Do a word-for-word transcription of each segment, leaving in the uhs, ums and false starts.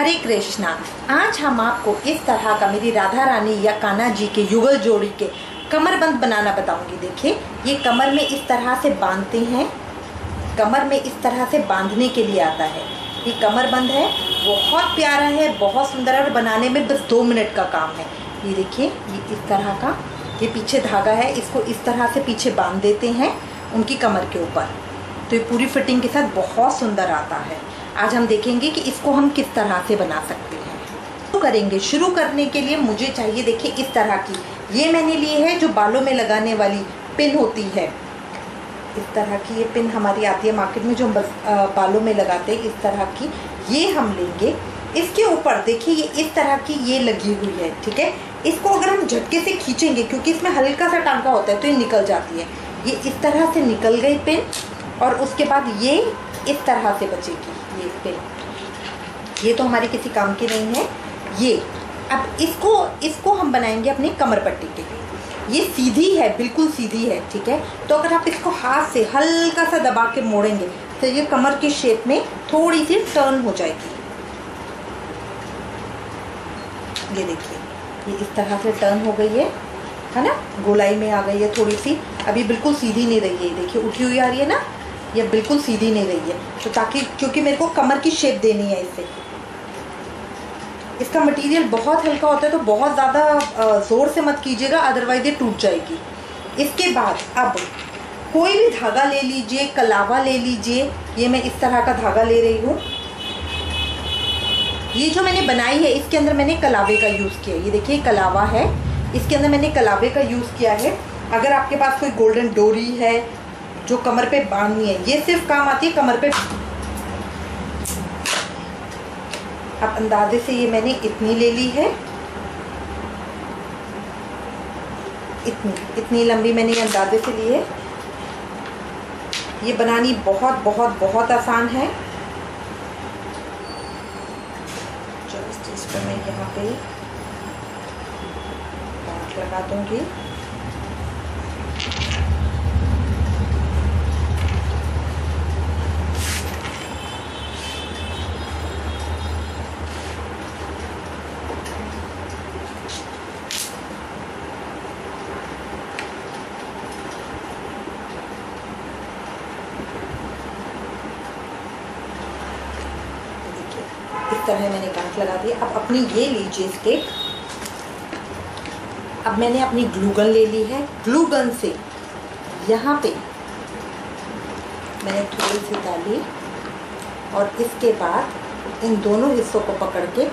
हरे कृष्णा। आज हम आपको इस तरह का मेरी राधा रानी या कान्हा जी के युगल जोड़ी के कमरबंद बनाना बताऊंगी। देखिए, ये कमर में इस तरह से बांधते हैं, कमर में इस तरह से बांधने के लिए आता है। ये कमरबंद है, बहुत प्यारा है, बहुत सुंदर है और बनाने में बस दो मिनट का काम है। ये देखिए, ये इस तरह का, ये पीछे धागा है, इसको इस तरह से पीछे बांध देते हैं उनकी कमर के ऊपर, तो ये पूरी फिटिंग के साथ बहुत सुंदर आता है। आज हम देखेंगे कि इसको हम किस तरह से बना सकते हैं। तो करेंगे शुरू करने के लिए मुझे चाहिए, देखिए इस तरह की, ये मैंने लिए है जो बालों में लगाने वाली पिन होती है। इस तरह की ये पिन हमारी आती है मार्केट में, जो हम बालों में लगाते हैं, इस तरह की ये हम लेंगे। इसके ऊपर देखिए ये इस तरह की ये लगी हुई है, ठीक है। इसको अगर हम झटके से खींचेंगे, क्योंकि इसमें हल्का सा टांका होता है, तो ये निकल जाती है। ये इस तरह से निकल गई पिन, और उसके बाद ये इस तरह से बचेगी ये पिन। ये तो हमारे किसी काम की नहीं है ये। अब इसको इसको हम बनाएंगे अपने कमर पट्टी के लिए। ये सीधी है, बिल्कुल सीधी है, ठीक है। तो अगर आप इसको हाथ से हल्का सा दबा के मोड़ेंगे तो ये कमर की शेप में थोड़ी सी टर्न हो जाएगी। ये देखिए, ये इस तरह से टर्न हो गई है है ना, गोलाई में आ गई है थोड़ी सी। अभी बिल्कुल सीधी नहीं रही है, देखिए उठी हुई आ रही है ना, ये बिल्कुल सीधी नहीं रही है। तो ताकि, क्योंकि मेरे को कमर की शेप देनी है इससे। इसका मटेरियल बहुत हल्का होता है, तो बहुत ज़्यादा ज़ोर से मत कीजिएगा, अदरवाइज ये टूट जाएगी। इसके बाद अब कोई भी धागा ले लीजिए, कलावा ले लीजिए। ये मैं इस तरह का धागा ले रही हूँ। ये जो मैंने बनाई है इसके अंदर मैंने कलावे का यूज़ किया है। ये देखिए कलावा है, इसके अंदर मैंने कलावे का यूज़ किया है। अगर आपके पास कोई गोल्डन डोरी है जो कमर पे बांधनी है, ये सिर्फ काम आती है कमर पे। अब अंदाजे से ये मैंने इतनी ले ली है, इतनी इतनी लंबी मैंने ये अंदाजे से ली है। ये बनानी बहुत बहुत बहुत आसान है। जस्ट इस पर मैं यहाँ पे गांठ लगा दूँगी। तरह मैंने गांठ लगा दी। अब अपनी ये लीजिए स्टिक। अब मैंने अपनी ग्लू गन ले ली है। ग्लू गन से यहाँ पे मैंने थोड़ी सी डाली, और इसके बाद इन दोनों हिस्सों को पकड़ के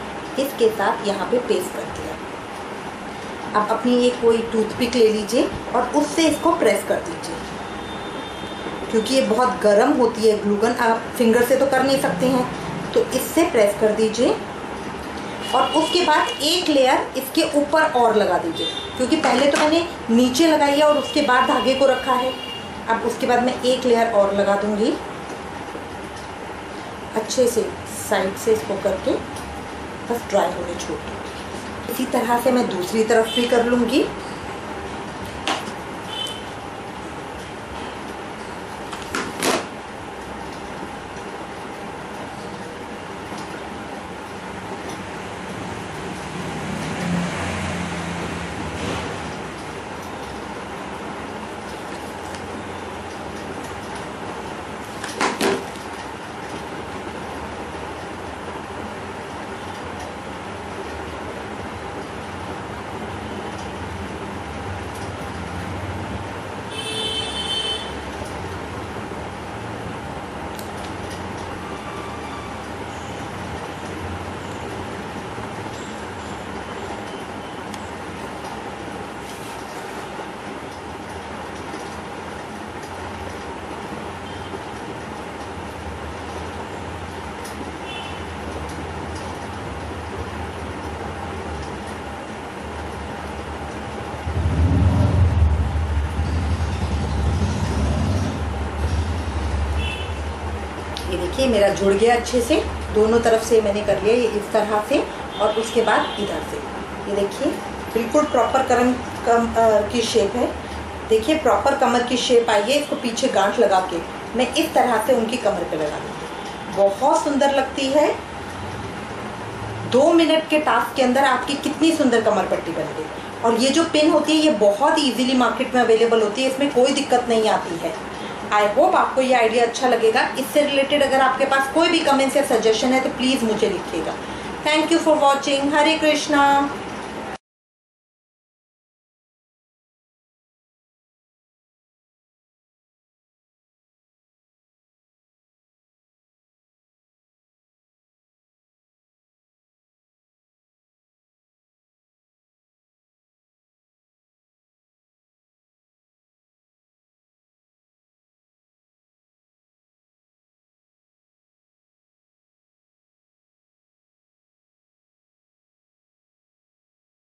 इसके साथ यहाँ पे पेस्ट कर दिया। अब अपनी ये कोई टूथपिक ले लीजिए और उससे इसको प्रेस कर दीजिए, क्योंकि ये बहुत गर्म होती है ग्लू गन, आप फिंगर से तो कर नहीं सकते हैं, तो इससे प्रेस कर दीजिए। और उसके बाद एक लेयर इसके ऊपर और लगा दीजिए, क्योंकि पहले तो मैंने नीचे लगाई है और उसके बाद धागे को रखा है। अब उसके बाद मैं एक लेयर और लगा दूंगी, अच्छे से साइड से इसको करके बस ड्राई होने छोड़ दूँगी। इसी तरह से मैं दूसरी तरफ भी कर लूँगी। देखिए मेरा जुड़ गया अच्छे से, दोनों तरफ से मैंने कर लिया ये इस तरह से, और उसके बाद इधर से। ये देखिए बिल्कुल प्रॉपर कमर कम की शेप है। देखिए प्रॉपर कमर की शेप आई है। इसको पीछे गांठ लगा के मैं इस तरह से उनकी कमर पे लगा दूँगी, बहुत सुंदर लगती है। दो मिनट के टास्क के अंदर आपकी कितनी सुंदर कमर पट्टी बन गई। और ये जो पिन होती है ये बहुत इजीली मार्केट में अवेलेबल होती है, इसमें कोई दिक्कत नहीं आती है। आई होप आपको ये आइडिया अच्छा लगेगा। इससे रिलेटेड अगर आपके पास कोई भी कमेंट्स या सजेशन है तो प्लीज़ मुझे लिखिएगा। Thank you for watching. Hare Krishna.